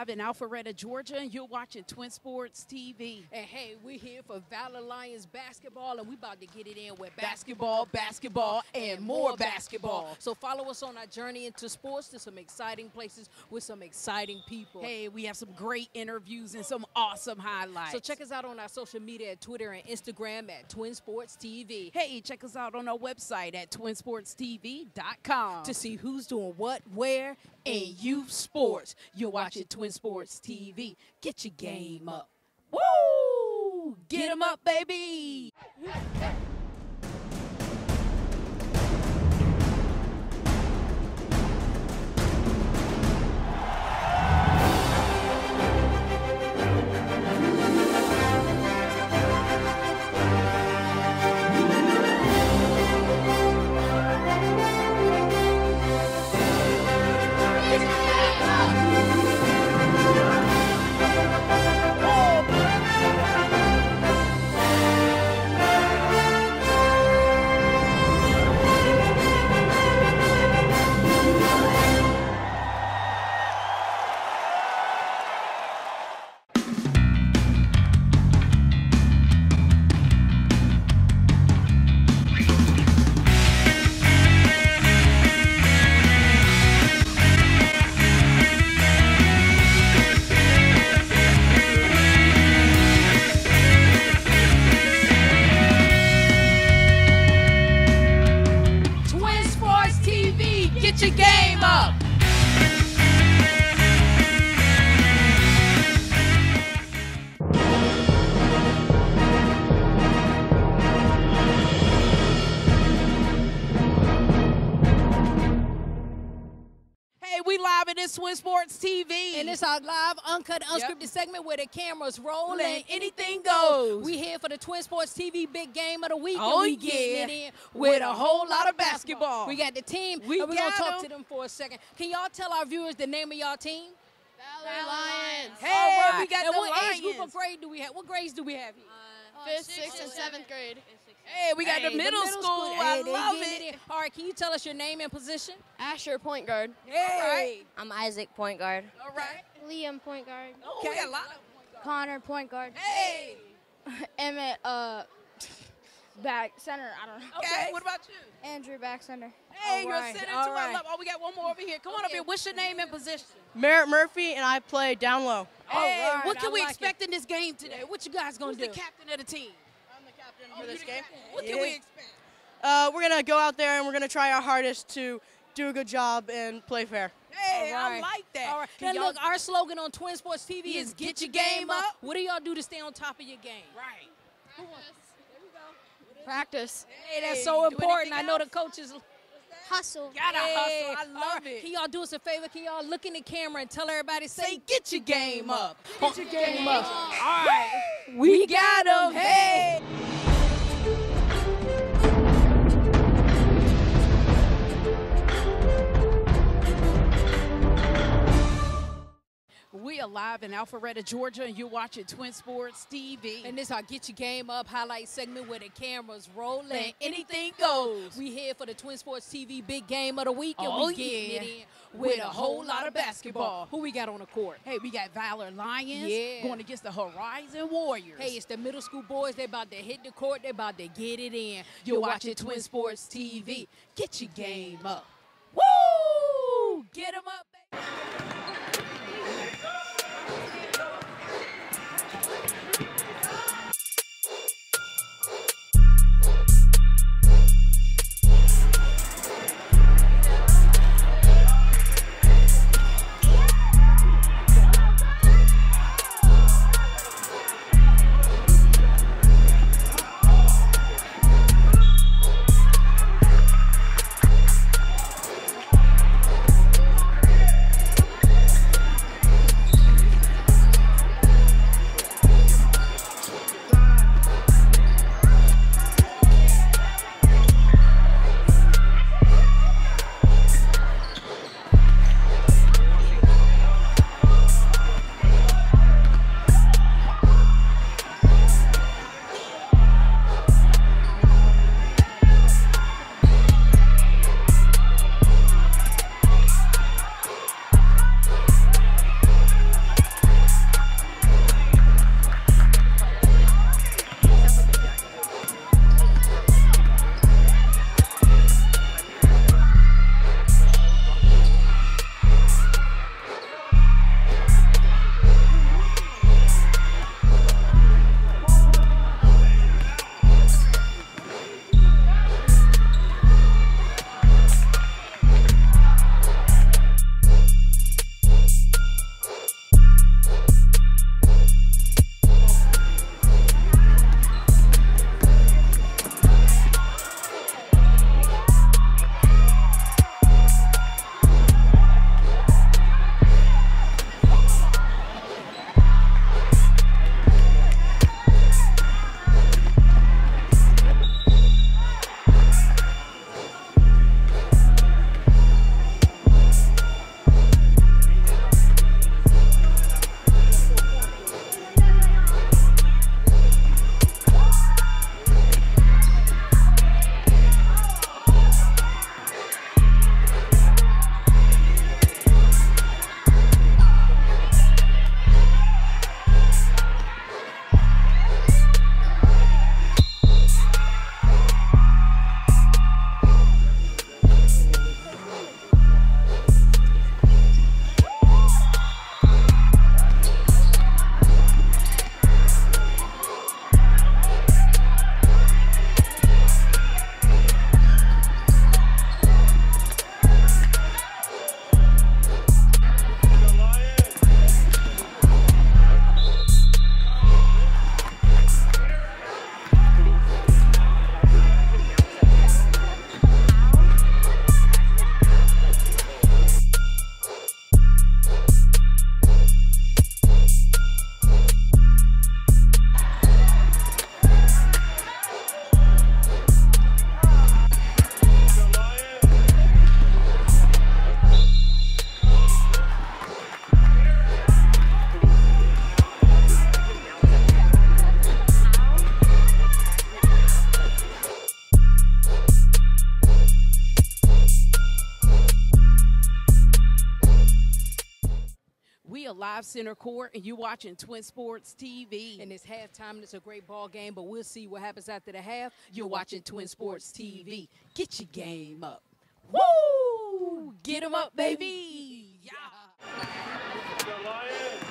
live in Alpharetta, Georgia, and you're watching Twin Sports TV. And hey, we're here for Valor Lions basketball, and we're about to get it in with basketball, and more basketball. So follow us on our journey into sports to some exciting places with some exciting people. Hey, we have some great interviews and some awesome highlights. So check us out on our social media at Twitter and Instagram at Twin Sports TV. Hey, check us out on our website at twinsportstv.com to see who's doing what, where, in youth sports. You're watching Twin Sports TV. Get your game up. Woo! Get 'em up, baby! Twin Sports TV. And it's our live, uncut, unscripted segment where the camera's rolling. Anything goes. We here for the Twin Sports TV big game of the week. Oh, and we getting it in with a whole lot of basketball. We got the team. We're going to talk to them for a second. Can y'all tell our viewers the name of y'all team? Valor Lions. Hey, right. We got the Lions. Age group of grade do we have? What grades do we have here? 5th, 6th, and 7th grade. Hey, we got the middle school. I love it. All right, can you tell us your name and position? Asher, point guard. All right. I'm Isaac, point guard. All right. Liam, point guard. Okay. We got a lot of point guard. Connor, point guard. Hey. Emmett, back center. I don't know. Okay. What about you? Andrew, back center. Hey, you're center too. I love. Oh, we got one more over here. Come on up here. What's your name and position? Merritt Murphy, and I play down low. Hey, what can we expect in this game today? What you guys going to do? Who's the captain of the team? For this game. What can we expect? We're going to go out there and we're going to try our hardest to do a good job and play fair. Hey, I like that. All right. And look, our slogan on Twin Sports TV is get your game up. What do y'all do to stay on top of your game? Right. Practice. There we go. Practice. Hey, that's so important. I know the coaches hustle. Gotta hustle. I love it. Can y'all do us a favor? Can y'all look in the camera and tell everybody, say, get your game up. Get your game up. All right. We got them. Hey. We are live in Alpharetta, Georgia, and you're watching Twin Sports TV. And this is our Get Your Game Up highlight segment where the camera's rolling. And anything goes. We here for the Twin Sports TV big game of the week, and we getting it in with a whole lot of basketball. Who we got on the court? Hey, we got Valor Lions going against the Horizon Warriors. Hey, it's the middle school boys. They about to hit the court. They about to get it in. You're watching Twin Sports TV. Get your game up. Woo! Get 'em up, baby. 5 center court, and you're watching Twin Sports TV. And it's halftime, and it's a great ball game, but we'll see what happens after the half. You're watching Twin Sports TV. Get your game up. Woo! Get them up, baby! Yeah! The Lions.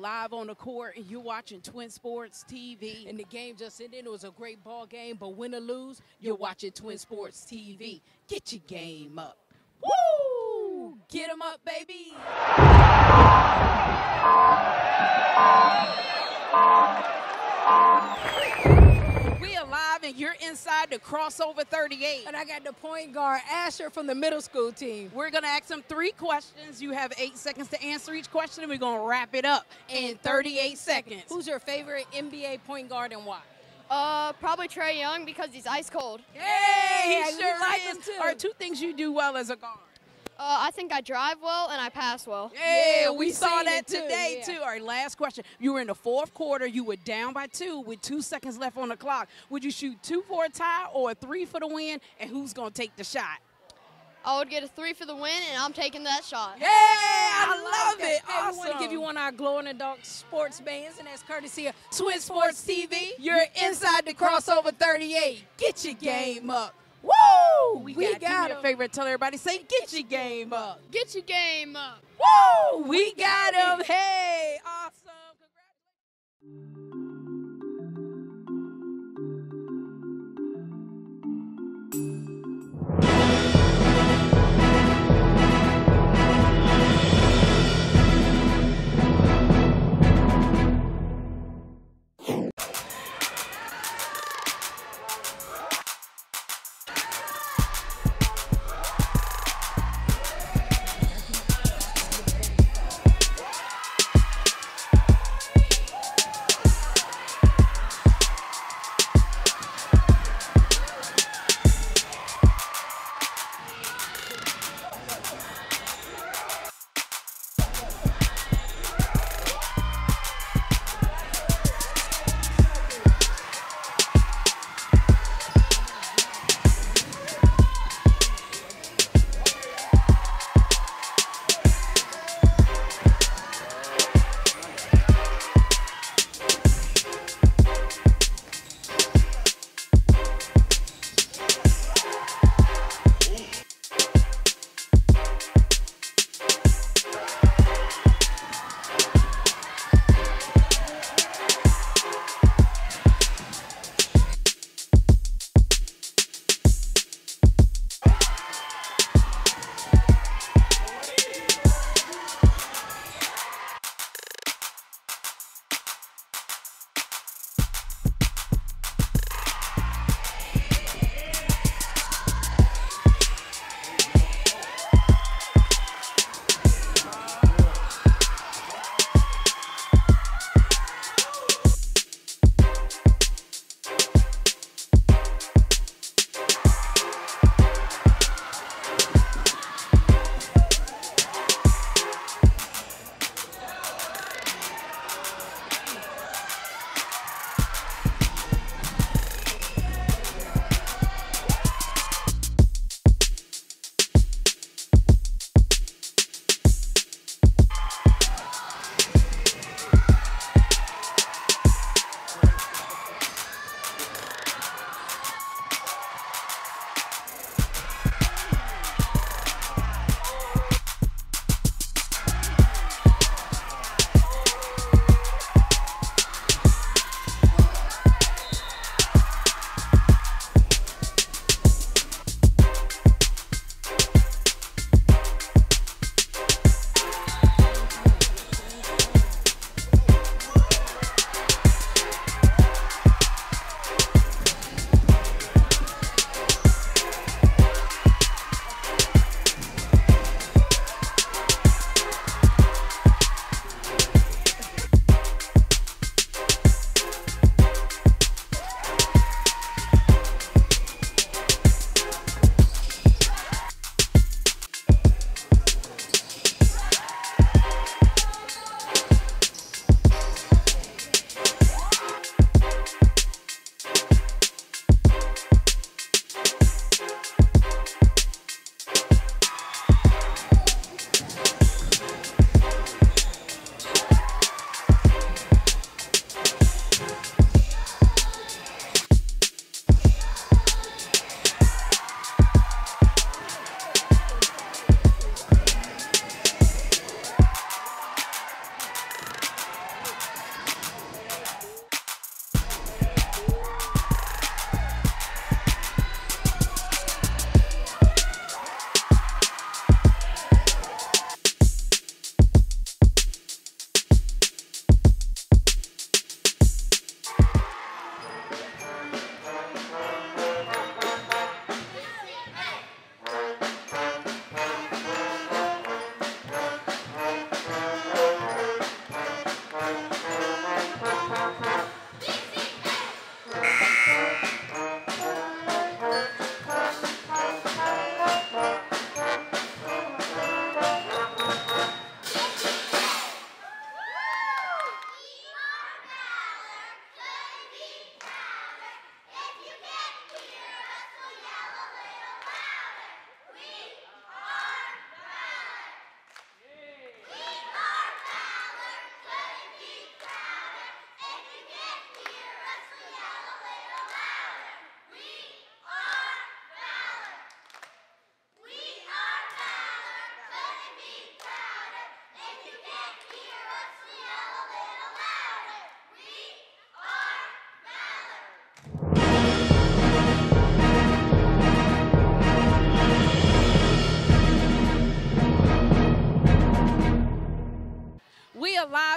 Live on the court, and you're watching Twin Sports TV. And the game just ended. It was a great ball game, but win or lose, you're watching Twin Sports TV. Get your game up. Woo! Get them up, baby! We are live, and you're inside the crossover 38. And I got the point guard, Asher, from the middle school team. We're going to ask them 3 questions. You have 8 seconds to answer each question, and we're going to wrap it up in 38 seconds. Who's your favorite NBA point guard and why? Probably Trae Young, because he's ice cold. Hey, he sure likes him too. Are 2 things you do well as a guard? I think I drive well and I pass well. Yeah, we saw that today, too. All right, last question. You were in the 4th quarter. You were down by 2 with 2 seconds left on the clock. Would you shoot 2 for a tie or a 3 for the win? And who's going to take the shot? I would get a 3 for the win, and I'm taking that shot. Yeah, I love it. Awesome. We want to give you one of our glow-in-the-dark sports bands, and that's courtesy of Twin Sports TV. You're inside the crossover 38. Get your game up. Woo! We got him. Do me a favor and tell everybody, say, get your game up. Get your game up. Woo! We got him. Hey, awesome. Congratulations.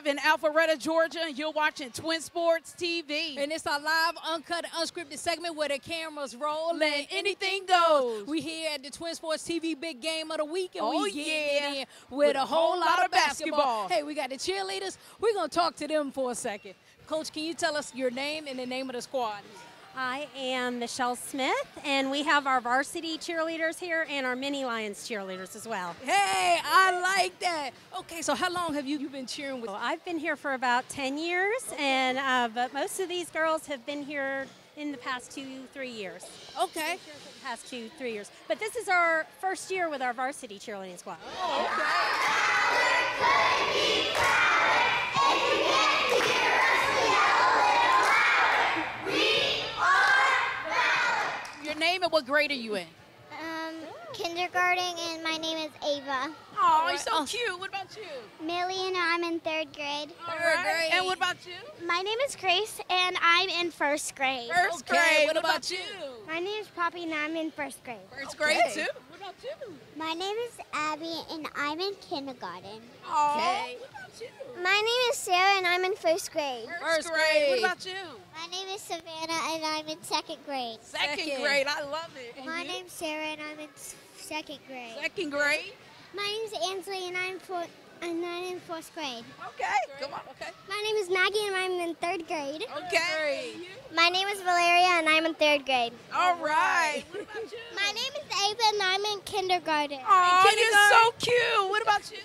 live in Alpharetta, Georgia, and you're watching Twin Sports TV. And it's our live, uncut, unscripted segment where the cameras roll and anything goes. We here at the Twin Sports TV Big Game of the Week, and we get in with a whole lot of basketball. Hey, we got the cheerleaders. We're going to talk to them for a second. Coach, can you tell us your name and the name of the squad? I am Michelle Smith, and we have our varsity cheerleaders here and our mini Lions cheerleaders as well. Hey, I like that. Okay, so how long have you been cheering with? Well, I've been here for about 10 years, and but most of these girls have been here in the past 2-3 years. Okay. Past 2-3 years. But this is our first year with our varsity cheerleading squad. Oh, okay. And you get to hear us yell a little louder. Your name and what grade are you in? Kindergarten, and my name is Ava. Oh, you're so cute. What about you? Millie, and I'm in third grade. All right. And what about you? My name is Grace, and I'm in first grade. First grade. What about you? My name is Poppy, and I'm in first grade. First grade, too? What about you? My name is Abby, and I'm in kindergarten. Okay. What about you? My name is Sarah, and I'm in first grade. First grade. What about you? My name is Savannah, and I'm in second grade. Second grade, I love it. And my name's Sarah, and I'm in second grade. Second grade? My name's Ansley, and I'm in fourth grade. Okay, come on. Okay. My name is Maggie, and I'm in third grade. Okay. My name is Valeria, and I'm in third grade. All right. What about you? My name is Ava, and I'm in kindergarten. Oh, you're so cute. What about you?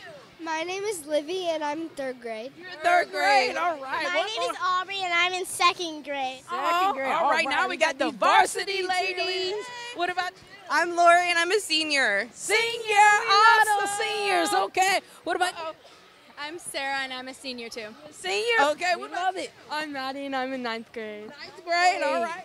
My name is Livy, and I'm in third grade. You're in third grade. All right. My name is Aubrey, and I'm in second grade. All right. Now we got the varsity ladies. Yeah. What about you? I'm Lori, and I'm a senior. Senior, awesome. Seniors, okay. What about you? I'm Sarah, and I'm a senior, too. Senior? Okay, we love it. I'm Maddie, and I'm in ninth grade. All right.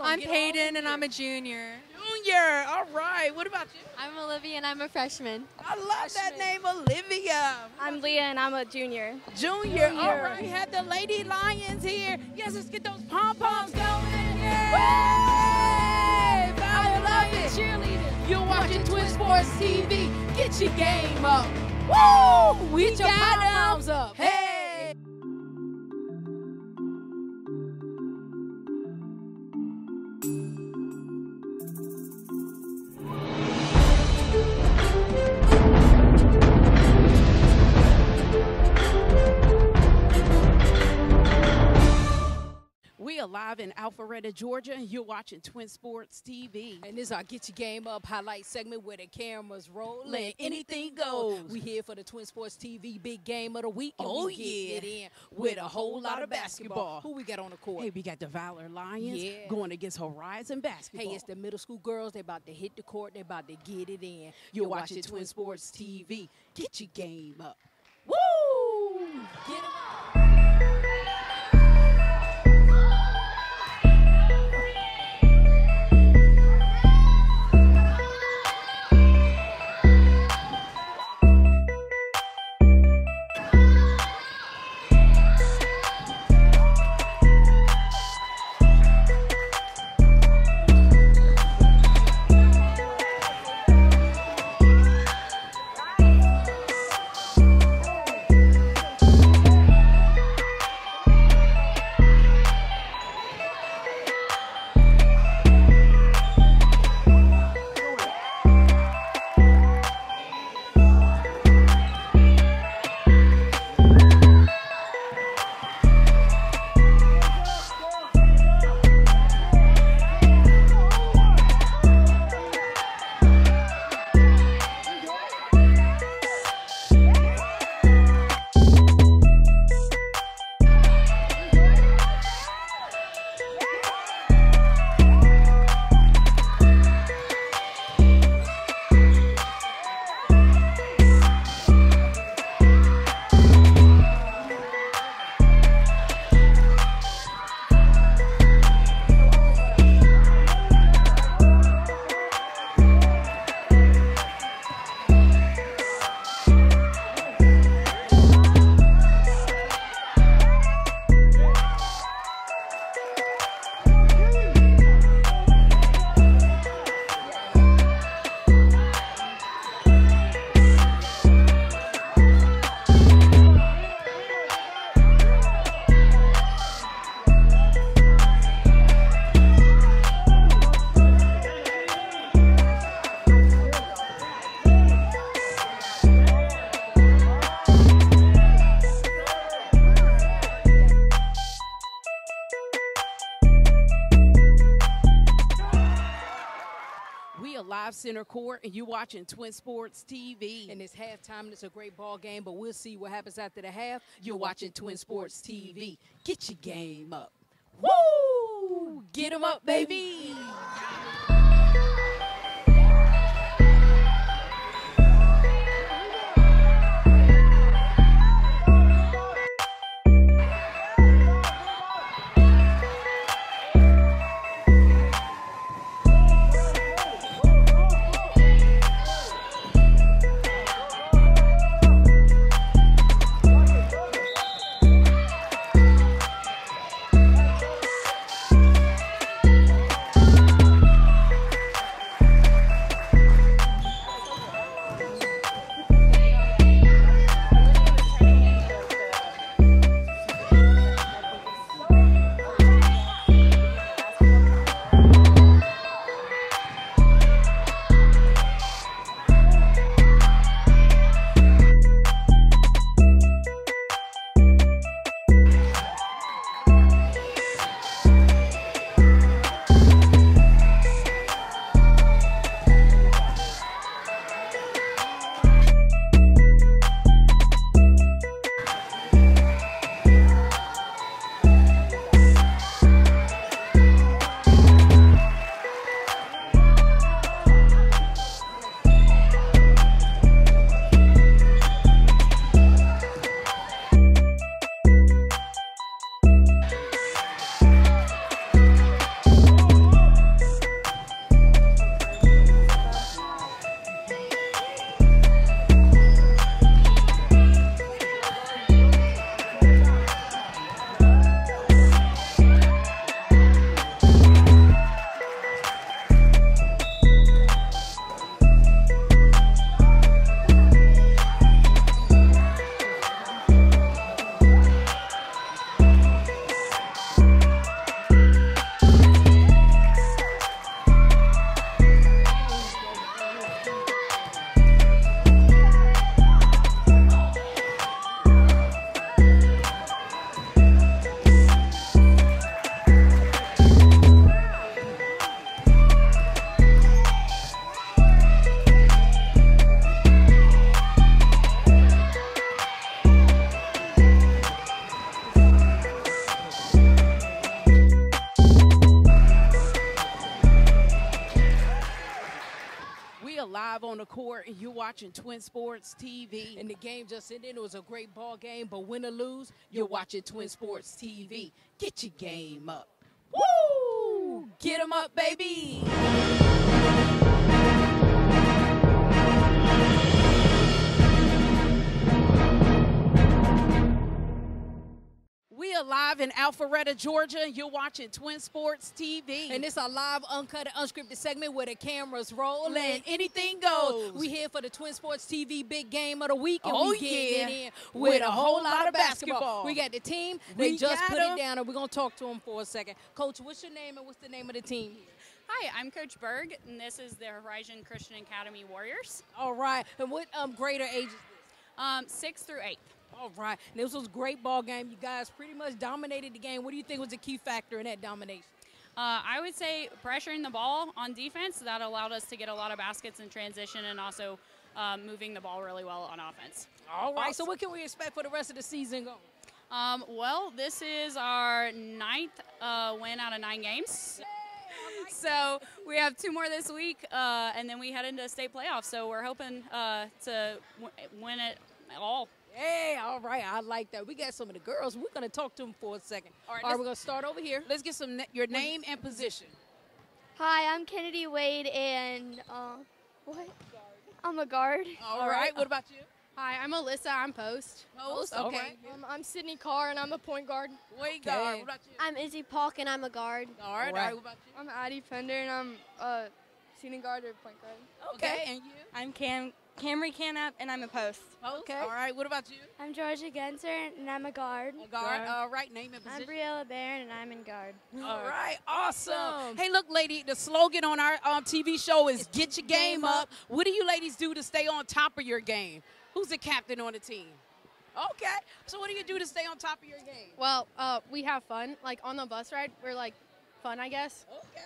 I'm Peyton, and I'm a junior. Junior, all right. What about you? I'm Olivia, and I'm a freshman. I love that name, Olivia. I'm Leah, and I'm a junior. Junior, all right. We have the Lady Lions here. Yes, let's get those pom-poms going here. Woo! Valor Lions cheerleaders. You're watching Twin Sports TV. Get your game up. Woo! We got your pom-poms up. Hey! Live in Alpharetta, Georgia, and you're watching Twin Sports TV. And this is our Get Your Game Up highlight segment where the cameras roll and anything goes. We here for the Twin Sports TV Big Game of the Week. And we get in with a whole lot of basketball. Who we got on the court? Hey, we got the Valor Lions going against Horizon basketball. Hey, it's the middle school girls. They about to hit the court. They about to get it in. You're watching Twin Sports TV. Get your game up. Woo! Get 'em up. 5 center court, and you're watching Twin Sports TV. And it's halftime, and it's a great ball game, but we'll see what happens after the half. You're watching Twin Sports TV. Get your game up. Woo! Get 'em up, baby! On the court, and you're watching Twin Sports TV. And the game just ended. It was a great ball game, but win or lose, you're watching Twin Sports TV. Get your game up. Woo! Get 'em up, baby! We are live in Alpharetta, Georgia. You're watching Twin Sports TV. And it's a live, uncut, unscripted segment where the camera's rolling. And anything goes. We here for the Twin Sports TV big game of the week. And we get it in with a whole lot of basketball. We got the team. They just put it down, and we're going to talk to them for a second. Coach, what's your name and what's the name of the team? Hi, I'm Coach Berg, and this is the Horizon Christian Academy Warriors. All right. And what grade or age is this? 6 through 8. All right. And this was a great ball game. You guys pretty much dominated the game. What do you think was the key factor in that domination? I would say pressuring the ball on defense. That allowed us to get a lot of baskets in transition, and also moving the ball really well on offense. All right. So what can we expect for the rest of the season? Well, this is our 9th win out of 9 games. So we have 2 more this week, and then we head into state playoffs. So we're hoping to win it all. Hey, all right, I like that. We got some of the girls. We're going to talk to them for a second. All right, we're going to start over here. Let's get some your name and position. Hi, I'm Kennedy Wade, and I'm a guard. All right, what about you? Hi, I'm Alyssa. I'm post. Post, okay. Right. I'm Sydney Carr, and I'm a point guard. Point guard, what about you? I'm Izzy Polk, and I'm a guard. All right, what about you? I'm Addie Fender, and I'm a shooting guard or point guard. Okay, and you? I'm Camry Canup, and I'm a post. Okay. All right. What about you? I'm Georgia Genser, and I'm a guard. A guard. All right. Name and position. I'm Briella Barron, and I'm in guard. All right. Awesome. Hey, look, lady, the slogan on our TV show is Get Your Game Up. What do you ladies do to stay on top of your game? Who's the captain on the team? Okay. So what do you do to stay on top of your game? Well, we have fun. Like, on the bus ride, we're, like, fun, I guess. Okay.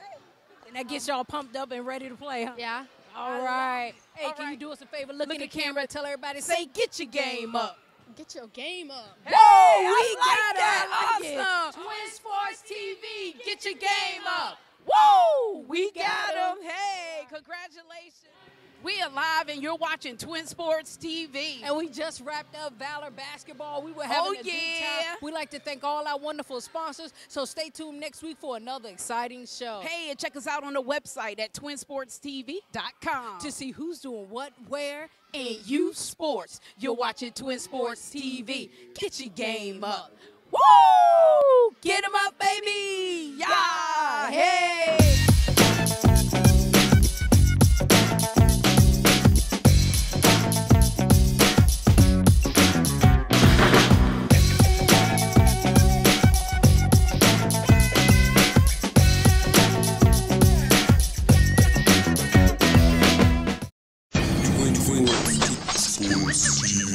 And that gets y'all pumped up and ready to play, huh? Yeah. All right. Hey, can you do us a favor? Look at the camera. Tell everybody, say, get your game up. Get your game up. Hey, whoa, we got it. Awesome. Twin Sports TV, get your game up. Whoa, we got them. Hey, congratulations. We are live and you're watching Twin Sports TV. And we just wrapped up Valor Basketball. We were having a good time. We'd like to thank all our wonderful sponsors. So stay tuned next week for another exciting show. Hey, and check us out on the website at twinsportstv.com to see who's doing what, where, and youth sports. You're watching Twin Sports TV. Get your game up. Woo! Get 'em up, baby! Yeah! Hey! Twin Sports TV.